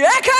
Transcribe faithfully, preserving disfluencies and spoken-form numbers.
Yeah,